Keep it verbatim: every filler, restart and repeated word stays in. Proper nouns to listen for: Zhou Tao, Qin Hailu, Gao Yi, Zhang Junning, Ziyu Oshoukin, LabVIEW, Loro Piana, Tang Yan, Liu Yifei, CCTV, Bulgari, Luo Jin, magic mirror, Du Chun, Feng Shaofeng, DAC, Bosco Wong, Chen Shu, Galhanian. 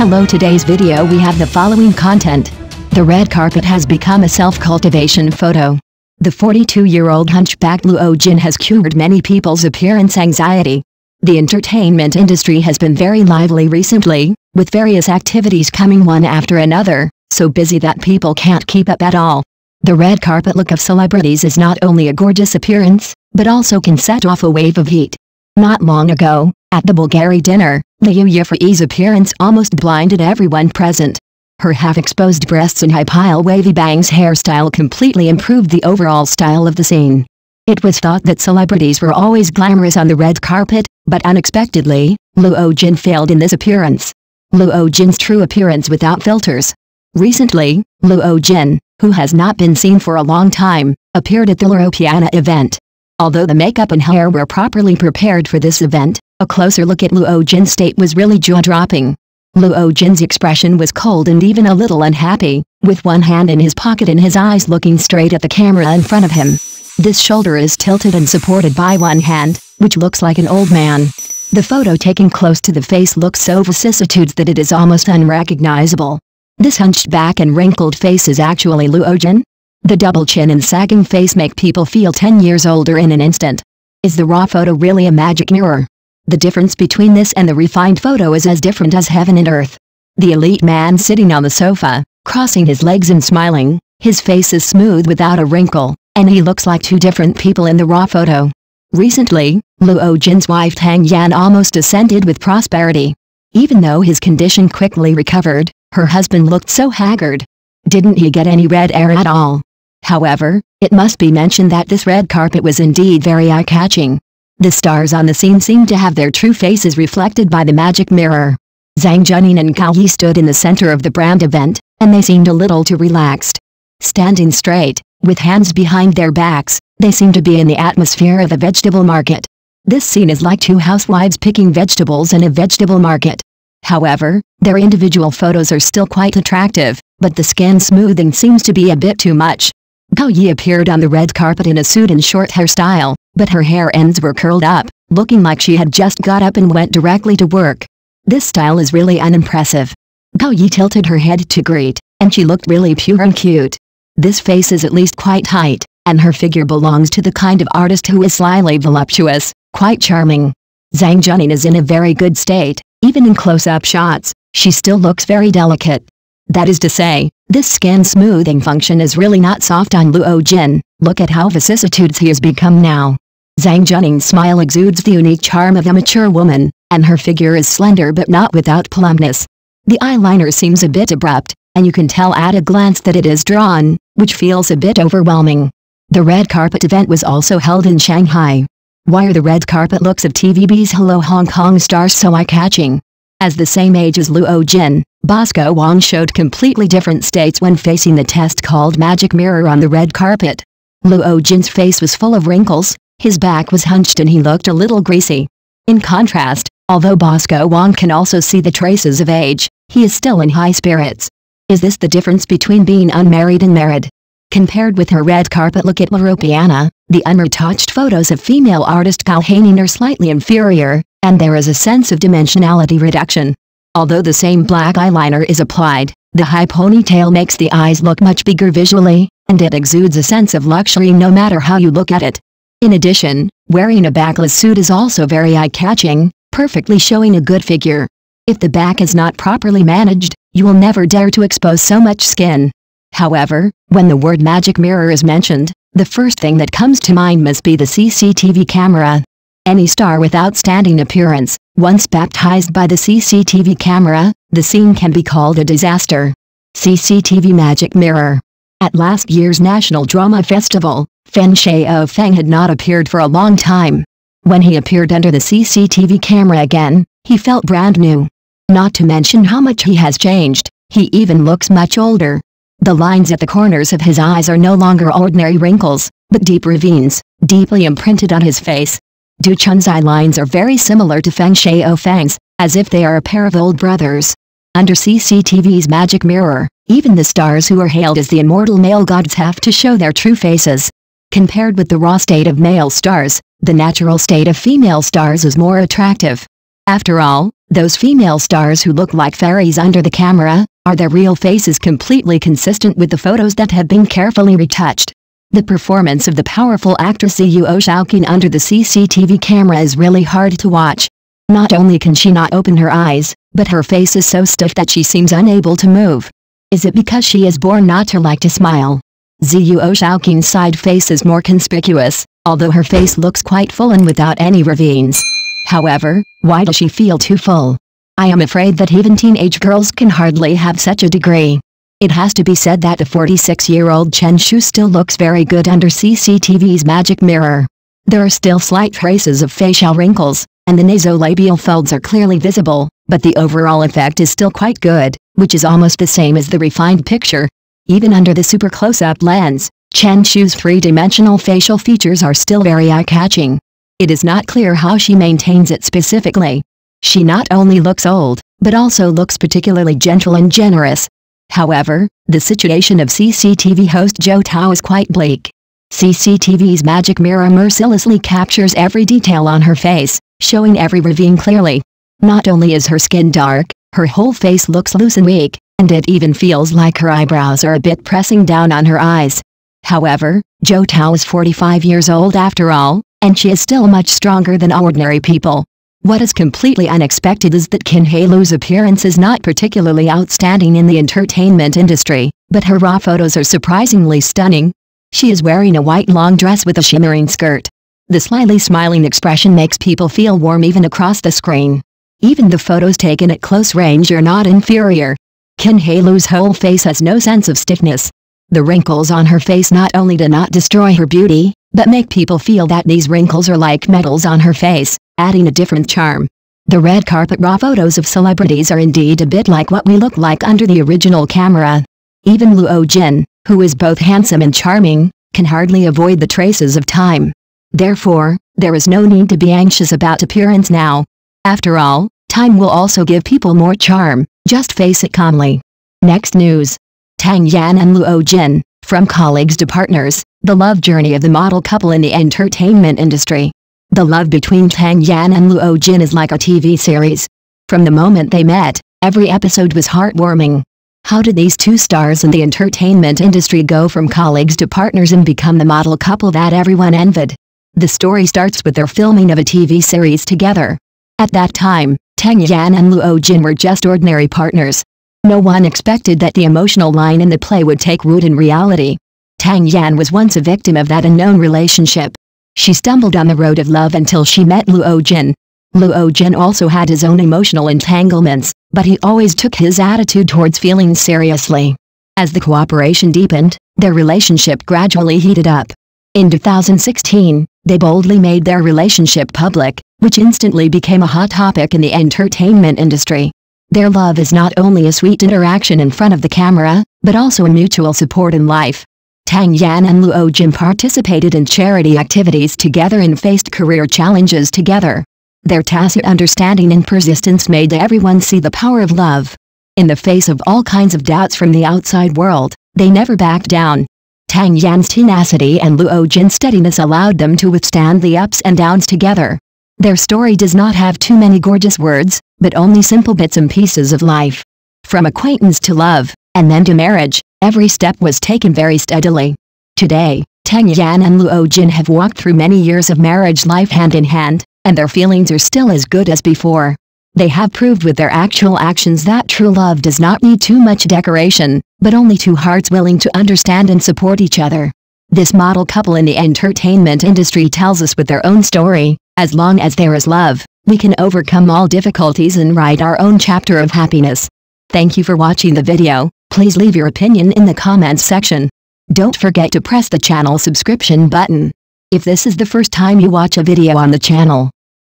Hello, today's video we have the following content. The red carpet has become a self-cultivation photo. The forty-two-year-old hunchback Luo Jin has cured many people's appearance anxiety. The entertainment industry has been very lively recently, with various activities coming one after another, so busy that people can't keep up at all. The red carpet look of celebrities is not only a gorgeous appearance, but also can set off a wave of heat. Not long ago, at the Bulgari dinner, Liu Yifei's appearance almost blinded everyone present. Her half-exposed breasts and high-pile wavy bangs hairstyle completely improved the overall style of the scene. It was thought that celebrities were always glamorous on the red carpet, but unexpectedly, Luo Jin failed in this appearance. Luo Jin's true appearance without filters. Recently, Luo Jin, who has not been seen for a long time, appeared at the Loro Piana event. Although the makeup and hair were properly prepared for this event, a closer look at Luo Jin's state was really jaw-dropping. Luo Jin's expression was cold and even a little unhappy, with one hand in his pocket and his eyes looking straight at the camera in front of him. This shoulder is tilted and supported by one hand, which looks like an old man. The photo taken close to the face looks so vicissitudes that it is almost unrecognizable. This hunched back and wrinkled face is actually Luo Jin? The double chin and sagging face make people feel ten years older in an instant. Is the raw photo really a magic mirror? The difference between this and the refined photo is as different as heaven and earth. The elite man sitting on the sofa, crossing his legs and smiling, his face is smooth without a wrinkle, and he looks like two different people in the raw photo. Recently, Luo Jin's wife Tang Yan almost ascended with prosperity. Even though his condition quickly recovered, her husband looked so haggard. Didn't he get any red hair at all? However, it must be mentioned that this red carpet was indeed very eye-catching. The stars on the scene seemed to have their true faces reflected by the magic mirror. Zhang Junning and Gao Yi stood in the center of the brand event, and they seemed a little too relaxed. Standing straight, with hands behind their backs, they seemed to be in the atmosphere of a vegetable market. This scene is like two housewives picking vegetables in a vegetable market. However, their individual photos are still quite attractive, but the skin smoothing seems to be a bit too much. Gao Yi appeared on the red carpet in a suit and short hairstyle, but her hair ends were curled up, looking like she had just got up and went directly to work. This style is really unimpressive. Gao Yi tilted her head to greet, and she looked really pure and cute. This face is at least quite tight, and her figure belongs to the kind of artist who is slyly voluptuous, quite charming. Zhang Junning is in a very good state, even in close-up shots, she still looks very delicate. That is to say, this skin smoothing function is really not soft on Luo Jin, look at how vicissitudes he has become now. Zhang Junning's smile exudes the unique charm of a mature woman, and her figure is slender but not without plumpness. The eyeliner seems a bit abrupt, and you can tell at a glance that it is drawn, which feels a bit overwhelming. The red carpet event was also held in Shanghai. Why are the red carpet looks of T V B's Hello Hong Kong stars so eye-catching? As the same age as Luo Jin, Bosco Wong showed completely different states when facing the test called Magic Mirror on the red carpet. Luo Jin's face was full of wrinkles, his back was hunched and he looked a little greasy. In contrast, although Bosco Wong can also see the traces of age, he is still in high spirits. Is this the difference between being unmarried and married? Compared with her red carpet look at Loro Piana, the unretouched photos of female artist Galhanian are slightly inferior, and there is a sense of dimensionality reduction. Although the same black eyeliner is applied, the high ponytail makes the eyes look much bigger visually, and it exudes a sense of luxury no matter how you look at it. In addition, wearing a backless suit is also very eye-catching, perfectly showing a good figure. If the back is not properly managed, you will never dare to expose so much skin. However, when the word magic mirror is mentioned, the first thing that comes to mind must be the C C T V camera. Any star with outstanding appearance, once baptized by the C C T V camera, the scene can be called a disaster. C C T V magic mirror. At last year's National Drama Festival, Feng Shaofeng had not appeared for a long time. When he appeared under the C C T V camera again, he felt brand new. Not to mention how much he has changed, he even looks much older. The lines at the corners of his eyes are no longer ordinary wrinkles, but deep ravines, deeply imprinted on his face. Du Chun's eye lines are very similar to Feng Shaofeng's, as if they are a pair of old brothers. Under C C T V's magic mirror, even the stars who are hailed as the immortal male gods have to show their true faces. Compared with the raw state of male stars, the natural state of female stars is more attractive. After all, those female stars who look like fairies under the camera, are their real faces completely consistent with the photos that have been carefully retouched? The performance of the powerful actress Ziyu Oshoukin under the C C T V camera is really hard to watch. Not only can she not open her eyes, but her face is so stiff that she seems unable to move. Is it because she is born not to like to smile? Ziyu Oshoukin's side face is more conspicuous, although her face looks quite full and without any ravines. However, why does she feel too full? I am afraid that even teenage girls can hardly have such a degree. It has to be said that the forty-six-year-old Chen Shu still looks very good under C C T V's magic mirror. There are still slight traces of facial wrinkles, and the nasolabial folds are clearly visible, but the overall effect is still quite good, which is almost the same as the refined picture. Even under the super close-up lens, Chen Shu's three-dimensional facial features are still very eye-catching. It is not clear how she maintains it specifically. She not only looks old, but also looks particularly gentle and generous. However, the situation of C C T V host Zhou Tao is quite bleak. C C T V's magic mirror mercilessly captures every detail on her face, showing every ravine clearly. Not only is her skin dark, her whole face looks loose and weak, and it even feels like her eyebrows are a bit pressing down on her eyes. However, Zhou Tao is forty-five years old after all, and she is still much stronger than ordinary people. What is completely unexpected is that Qin Hailu's appearance is not particularly outstanding in the entertainment industry, but her raw photos are surprisingly stunning. She is wearing a white long dress with a shimmering skirt. The slyly smiling expression makes people feel warm even across the screen. Even the photos taken at close range are not inferior. Qin Hailu's whole face has no sense of stiffness. The wrinkles on her face not only do not destroy her beauty, but make people feel that these wrinkles are like medals on her face, adding a different charm. The red carpet raw photos of celebrities are indeed a bit like what we look like under the original camera. Even Luo Jin, who is both handsome and charming, can hardly avoid the traces of time. Therefore, there is no need to be anxious about appearance now. After all, time will also give people more charm, just face it calmly. Next news. Tang Yan and Luo Jin, from colleagues to partners, the love journey of the model couple in the entertainment industry. The love between Tang Yan and Luo Jin is like a T V series. From the moment they met, every episode was heartwarming. How did these two stars in the entertainment industry go from colleagues to partners and become the model couple that everyone envied? The story starts with their filming of a T V series together. At that time, Tang Yan and Luo Jin were just ordinary partners. No one expected that the emotional line in the play would take root in reality. Tang Yan was once a victim of that unknown relationship. She stumbled on the road of love until she met Luo Jin. Luo Jin also had his own emotional entanglements, but he always took his attitude towards feelings seriously. As the cooperation deepened, their relationship gradually heated up. In two thousand sixteen, they boldly made their relationship public, which instantly became a hot topic in the entertainment industry. Their love is not only a sweet interaction in front of the camera, but also a mutual support in life. Tang Yan and Luo Jin participated in charity activities together and faced career challenges together. Their tacit understanding and persistence made everyone see the power of love. In the face of all kinds of doubts from the outside world, they never backed down. Tang Yan's tenacity and Luo Jin's steadiness allowed them to withstand the ups and downs together. Their story does not have too many gorgeous words, but only simple bits and pieces of life. From acquaintance to love, and then to marriage, every step was taken very steadily. Today, Tang Yan and Luo Jin have walked through many years of marriage life hand in hand, and their feelings are still as good as before. They have proved with their actual actions that true love does not need too much decoration, but only two hearts willing to understand and support each other. This model couple in the entertainment industry tells us with their own story, as long as there is love, we can overcome all difficulties and write our own chapter of happiness. Thank you for watching the video. Please leave your opinion in the comments section. Don't forget to press the channel subscription button. If this is the first time you watch a video on the channel,